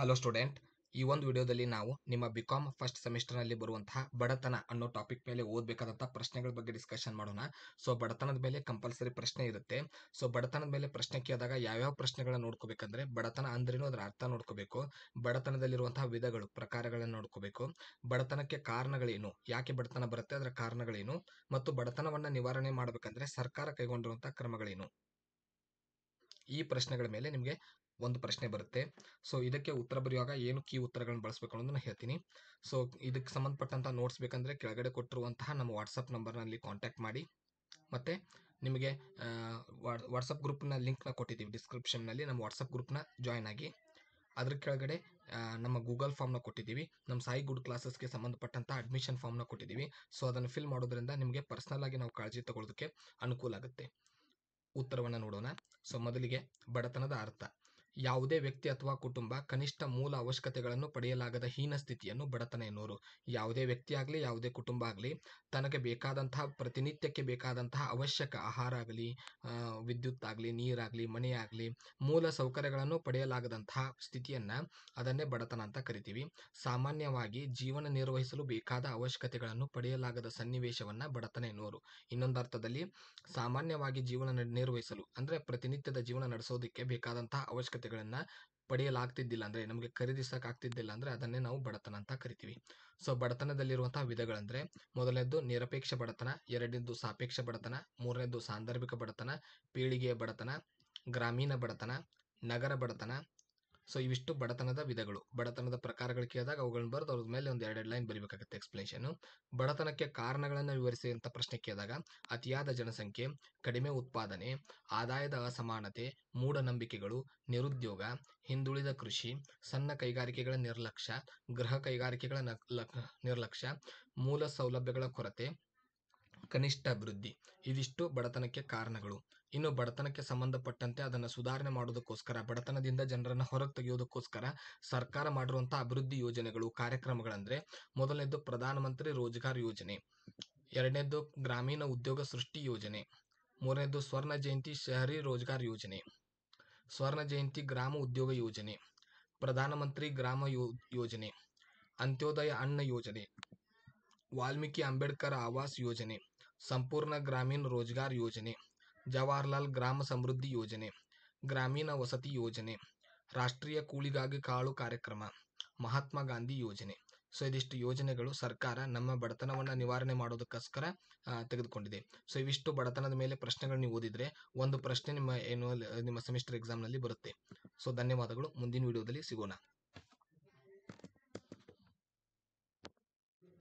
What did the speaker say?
Hello student, ಈ ಒಂದು ವಿಡಿಯೋದಲ್ಲಿ ನಾವು ನಿಮ್ಮ ಬಿಕಾಮ್ ಫಸ್ಟ್ ಸೆಮಿಸ್ಟರ್ ನಲ್ಲಿ ಬರುವಂತಹ ಬಡತನ ಅನ್ನೋ ಟಾಪಿಕ್ ಮೇಲೆ ಓದಬೇಕಾದಂತಹ ಪ್ರಶ್ನೆಗಳ ಬಗ್ಗೆ ಡಿಸ್ಕಷನ್ ಮಾಡೋಣ. ಸೊ ಬಡತನದ ಮೇಲೆ ಕಂಪಲ್ಸರಿ ಪ್ರಶ್ನೆ ಇರುತ್ತೆ. ಸೊ ಬಡತನದ ಮೇಲೆ ಪ್ರಶ್ನೆ ಕೇಳಿದಾಗ ಯಾವ್ಯಾವ ಪ್ರಶ್ನೆಗಳನ್ನ ನೋಡ್ಕೋಬೇಕಂದ್ರೆ ಬಡತನ ಅಂದ್ರೇನು, ಅದರ ಅರ್ಥ ನೋಡ್ಕೋಬೇಕು, ಬಡತನದಲ್ಲಿರುವಂತಹ ವಿಧಗಳು ಪ್ರಕಾರಗಳನ್ನು ನೋಡ್ಕೋಬೇಕು, ಬಡತನಕ್ಕೆ ಕಾರಣಗಳೇನು, ಯಾಕೆ ಬಡತನ ಬರುತ್ತೆ, ಅದರ ಕಾರಣಗಳೇನು ಮತ್ತು ಬಡತನವನ್ನ ನಿವಾರಣೆ ಮಾಡಬೇಕಂದ್ರೆ ಸರ್ಕಾರ ಕೈಗೊಂಡಿರುವಂತಹ ಕ್ರಮಗಳೇನು. ಈ ಪ್ರಶ್ನೆಗಳ ಮೇಲೆ ನಿಮಗೆ ಒಂದು ಪ್ರಶ್ನೆ ಬರುತ್ತೆ. ಸೊ ಇದಕ್ಕೆ ಉತ್ತರ ಬರೆಯುವಾಗ ಏನು ಕೀ ಉತ್ತರಗಳನ್ನು ಬಳಸಬೇಕು ಅನ್ನೋದನ್ನ ಹೇಳ್ತೀನಿ. ಸೊ ಇದಕ್ಕೆ ಸಂಬಂಧಪಟ್ಟಂತ ನೋಟ್ಸ್ ಬೇಕಂದ್ರೆ ಕೆಳಗಡೆ ಕೊಟ್ಟಿರುವಂತಹ ನಮ್ಮ ವಾಟ್ಸಪ್ ನಂಬರ್ನಲ್ಲಿ ಕಾಂಟ್ಯಾಕ್ಟ್ ಮಾಡಿ. ಮತ್ತೆ ನಿಮಗೆ ವಾಟ್ಸಪ್ ಗ್ರೂಪ್ನ ಲಿಂಕ್ನ ಕೊಟ್ಟಿದ್ದೀವಿ ಡಿಸ್ಕ್ರಿಪ್ಷನ್ನಲ್ಲಿ, ನಮ್ಮ ವಾಟ್ಸಪ್ ಗ್ರೂಪ್ನ ಜಾಯ್ನ್ ಆಗಿ. ಅದ್ರ ಕೆಳಗಡೆ ನಮ್ಮ ಗೂಗಲ್ ಫಾರ್ಮ್ನ ಕೊಟ್ಟಿದ್ದೀವಿ, ನಮ್ಮ ಸಾಯಿ ಗುಡ್ ಕ್ಲಾಸಸ್ಗೆ ಸಂಬಂಧಪಟ್ಟಂಥ ಅಡ್ಮಿಷನ್ ಫಾರ್ಮ್ನ ಕೊಟ್ಟಿದ್ದೀವಿ. ಸೊ ಅದನ್ನು ಫಿಲ್ ಮಾಡೋದ್ರಿಂದ ನಿಮಗೆ ಪರ್ಸನಲ್ ಆಗಿ ನಾವು ಕಾಳಜಿ ತಗೊಳ್ಳೋದಕ್ಕೆ ಅನುಕೂಲ ಆಗುತ್ತೆ. ಉತ್ತರವನ್ನು ನೋಡೋಣ. ಸೊ ಮೊದಲಿಗೆ ಬಡತನದ ಅರ್ಥ. ಯಾವುದೇ ವ್ಯಕ್ತಿ ಅಥವಾ ಕುಟುಂಬ ಕನಿಷ್ಠ ಮೂಲ ಅವಶ್ಯಕತೆಗಳನ್ನು ಪಡೆಯಲಾಗದ ಹೀನ ಸ್ಥಿತಿಯನ್ನು ಬಡತನ ಎನ್ನುವರು. ಯಾವುದೇ ವ್ಯಕ್ತಿ ಆಗಲಿ, ಯಾವುದೇ ಕುಟುಂಬ ಆಗಲಿ, ತನಗೆ ಬೇಕಾದಂತಹ ಪ್ರತಿನಿತ್ಯಕ್ಕೆ ಬೇಕಾದಂತಹ ಅವಶ್ಯಕ ಆಹಾರ ಆಗಲಿ, ವಿದ್ಯುತ್ ಆಗಲಿ, ನೀರಾಗಲಿ, ಮನೆ ಆಗಲಿ, ಮೂಲ ಸೌಕರ್ಯಗಳನ್ನು ಪಡೆಯಲಾಗದಂತಹ ಸ್ಥಿತಿಯನ್ನು ಅದನ್ನೇ ಬಡತನ ಅಂತ ಕರಿತೀವಿ. ಸಾಮಾನ್ಯವಾಗಿ ಜೀವನ ನಿರ್ವಹಿಸಲು ಬೇಕಾದ ಅವಶ್ಯಕತೆಗಳನ್ನು ಪಡೆಯಲಾಗದ ಸನ್ನಿವೇಶವನ್ನು ಬಡತನ ಎನ್ನುವರು. ಇನ್ನೊಂದು ಅರ್ಥದಲ್ಲಿ ಸಾಮಾನ್ಯವಾಗಿ ಜೀವನ ನಿರ್ವಹಿಸಲು ಅಂದರೆ ಪ್ರತಿನಿತ್ಯದ ಜೀವನ ನಡೆಸೋದಕ್ಕೆ ಬೇಕಾದಂತಹ ಅವಶ್ಯಕತೆ ಪಡೆಯಲಾಗ್ತಿದ್ದಿಲ್ಲ ಅಂದ್ರೆ, ನಮಗೆ ಖರೀದಿಸಕ್ ಆಗ್ತಿದ್ದಿಲ್ಲ ಅಂದ್ರೆ ಅದನ್ನೇ ನಾವು ಬಡತನ ಅಂತ ಕರಿತೀವಿ. ಸೊ ಬಡತನದಲ್ಲಿರುವಂತಹ ವಿಧಗಳಂದ್ರೆ ಮೊದಲನೇದ್ದು ನಿರಪೇಕ್ಷ ಬಡತನ, ಎರಡನೇದ್ದು ಸಾಪೇಕ್ಷ ಬಡತನ, ಮೂರನೇದ್ದು ಸಾಂದರ್ಭಿಕ ಬಡತನ, ಪೀಳಿಗೆಯ ಬಡತನ, ಗ್ರಾಮೀಣ ಬಡತನ, ನಗರ ಬಡತನ. ಸೊ ಇವಿಷ್ಟು ಬಡತನದ ವಿಧಗಳು. ಬಡತನದ ಪ್ರಕಾರಗಳು ಕೇಳಿದಾಗ ಅವುಗಳನ್ನ ಬರೆದು ಅದ್ರ ಮೇಲೆ ಒಂದು ಎರಡೆರಡು ಲೈನ್ ಬರೀಬೇಕಾಗುತ್ತೆ ಎಕ್ಸ್ಪ್ಲೇಷನ್. ಬಡತನಕ್ಕೆ ಕಾರಣಗಳನ್ನು ವಿವರಿಸಿ ಅಂತ ಪ್ರಶ್ನೆ ಕೇಳಿದಾಗ ಅತಿಯಾದ ಜನಸಂಖ್ಯೆ, ಕಡಿಮೆ ಉತ್ಪಾದನೆ, ಆದಾಯದ ಅಸಮಾನತೆ, ಮೂಢನಂಬಿಕೆಗಳು, ನಿರುದ್ಯೋಗ, ಹಿಂದುಳಿದ ಕೃಷಿ, ಸಣ್ಣ ಕೈಗಾರಿಕೆಗಳ ನಿರ್ಲಕ್ಷ್ಯ, ಗೃಹ ಕೈಗಾರಿಕೆಗಳ ನಿರ್ಲಕ್ಷ್ಯ, ಮೂಲ ಸೌಲಭ್ಯಗಳ ಕೊರತೆ, ಕನಿಷ್ಠ ಅಭಿವೃದ್ಧಿ. ಇದಿಷ್ಟು ಬಡತನಕ್ಕೆ ಕಾರಣಗಳು. ಇನ್ನು ಬಡತನಕ್ಕೆ ಸಂಬಂಧಪಟ್ಟಂತೆ ಅದನ್ನು ಸುಧಾರಣೆ ಮಾಡೋದಕ್ಕೋಸ್ಕರ, ಬಡತನದಿಂದ ಜನರನ್ನು ಹೊರಗೆ ತೆಗೆಯೋದಕ್ಕೋಸ್ಕರ ಸರ್ಕಾರ ಮಾಡಿರುವಂತಹ ಅಭಿವೃದ್ಧಿ ಯೋಜನೆಗಳು, ಕಾರ್ಯಕ್ರಮಗಳಂದ್ರೆ ಮೊದಲನೇದು ಪ್ರಧಾನಮಂತ್ರಿ ರೋಜ್ಗಾರ್ ಯೋಜನೆ, ಎರಡನೇದು ಗ್ರಾಮೀಣ ಉದ್ಯೋಗ ಸೃಷ್ಟಿ ಯೋಜನೆ, ಮೂರನೇದು ಸ್ವರ್ಣ ಜಯಂತಿ ಶಹರಿ ರೋಜ್ಗಾರ್ ಯೋಜನೆ, ಸ್ವರ್ಣ ಜಯಂತಿ ಗ್ರಾಮ ಉದ್ಯೋಗ ಯೋಜನೆ, ಪ್ರಧಾನಮಂತ್ರಿ ಗ್ರಾಮ ಯೋಜನೆ, ಅಂತ್ಯೋದಯ ಅನ್ನ ಯೋಜನೆ, ವಾಲ್ಮೀಕಿ ಅಂಬೇಡ್ಕರ್ ಆವಾಸ್ ಯೋಜನೆ, ಸಂಪೂರ್ಣ ಗ್ರಾಮೀಣ ರೋಜ್ಗಾರ್ ಯೋಜನೆ, ಜವಾಹರ್ಲಾಲ್ ಗ್ರಾಮ ಸಮೃದ್ಧಿ ಯೋಜನೆ, ಗ್ರಾಮೀಣ ವಸತಿ ಯೋಜನೆ, ರಾಷ್ಟ್ರೀಯ ಕೂಲಿಗಾಗಿ ಕಾಳು ಕಾರ್ಯಕ್ರಮ, ಮಹಾತ್ಮ ಗಾಂಧಿ ಯೋಜನೆ. ಸೊ ಇದಿಷ್ಟು ಯೋಜನೆಗಳು ಸರ್ಕಾರ ನಮ್ಮ ಬಡತನವನ್ನು ನಿವಾರಣೆ ಮಾಡೋದಕ್ಕೋಸ್ಕರ ತೆಗೆದುಕೊಂಡಿದೆ. ಸೊ ಇವಿಷ್ಟು ಬಡತನದ ಮೇಲೆ ಪ್ರಶ್ನೆಗಳನ್ನ ನೀವು ಓದಿದ್ರೆ ಒಂದು ಪ್ರಶ್ನೆ ನಿಮ್ಮ ಸೆಮಿಸ್ಟರ್ ಎಕ್ಸಾಮ್ನಲ್ಲಿ ಬರುತ್ತೆ. ಸೊ ಧನ್ಯವಾದಗಳು. ಮುಂದಿನ ವಿಡಿಯೋದಲ್ಲಿ ಸಿಗೋಣ.